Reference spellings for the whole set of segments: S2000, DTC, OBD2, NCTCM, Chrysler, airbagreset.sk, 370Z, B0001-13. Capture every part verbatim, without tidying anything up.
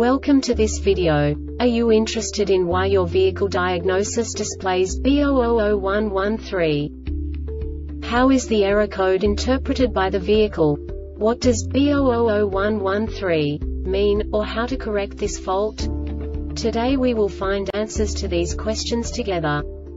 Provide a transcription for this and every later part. Welcome to this video. Are you interested in why your vehicle diagnosis displays B zero zero zero one one three? How is the error code interpreted by the vehicle? What does B zero zero zero one one three mean, or how to correct this fault? Today we will find answers to these questions together.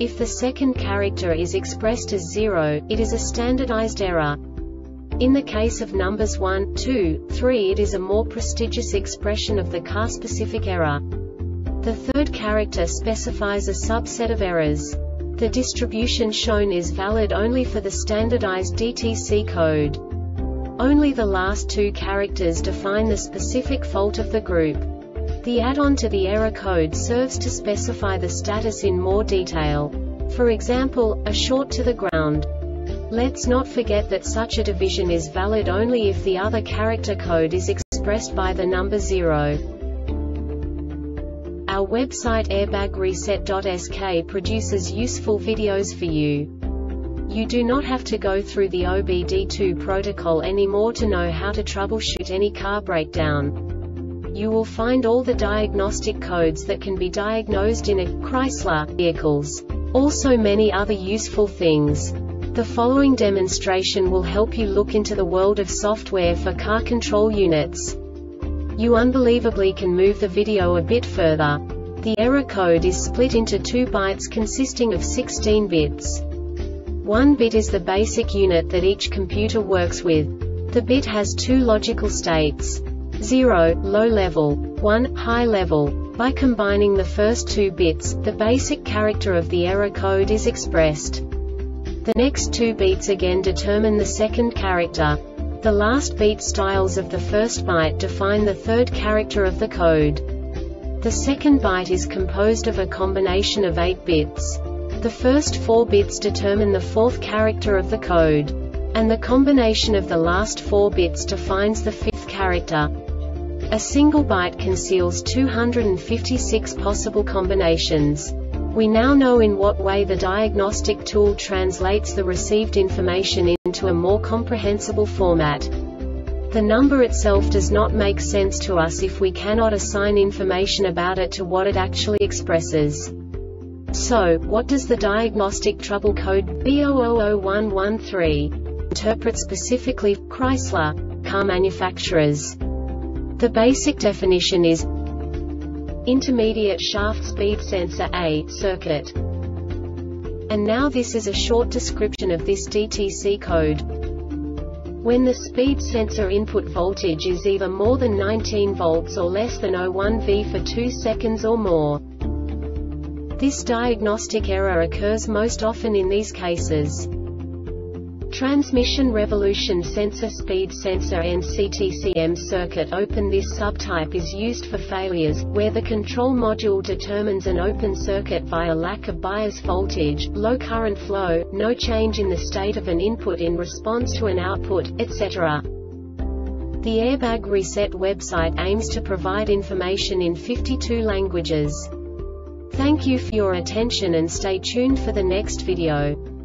If the second character is expressed as zero, it is a standardized error. In the case of numbers one, two, three, it is a more prestigious expression of the car-specific error. The third character specifies a subset of errors. The distribution shown is valid only for the standardized D T C code. Only the last two characters define the specific fault of the group. The add-on to the error code serves to specify the status in more detail. For example, a short to the ground. Let's not forget that such a division is valid only if the other character code is expressed by the number zero. Our website airbag reset dot S K produces useful videos for you. You do not have to go through the O B D two protocol anymore to know how to troubleshoot any car breakdown. You will find all the diagnostic codes that can be diagnosed in a Chrysler vehicles. Also many other useful things. The following demonstration will help you look into the world of software for car control units. You unbelievably can move the video a bit further. The error code is split into two bytes consisting of sixteen bits. One bit is the basic unit that each computer works with. The bit has two logical states: zero, low level, one, high level. By combining the first two bits, the basic character of the error code is expressed. The next two bits again determine the second character. The last bit styles of the first byte define the third character of the code. The second byte is composed of a combination of eight bits. The first four bits determine the fourth character of the code, and the combination of the last four bits defines the fifth character. A single byte conceals two hundred fifty-six possible combinations. We now know in what way the diagnostic tool translates the received information into a more comprehensible format. The number itself does not make sense to us if we cannot assign information about it to what it actually expresses. So, what does the diagnostic trouble code B zero zero zero one one three interpret specifically for Chrysler car manufacturers? The basic definition is intermediate shaft speed sensor A circuit. And now this is a short description of this D T C code. When the speed sensor input voltage is either more than nineteen volts or less than zero point one volts for two seconds or more. This diagnostic error occurs most often in these cases. Transmission revolution sensor speed sensor N C T C M circuit open. This subtype is used for failures, where the control module determines an open circuit via lack of bias voltage, low current flow, no change in the state of an input in response to an output, et cetera. The Airbag Reset website aims to provide information in fifty-two languages. Thank you for your attention and stay tuned for the next video.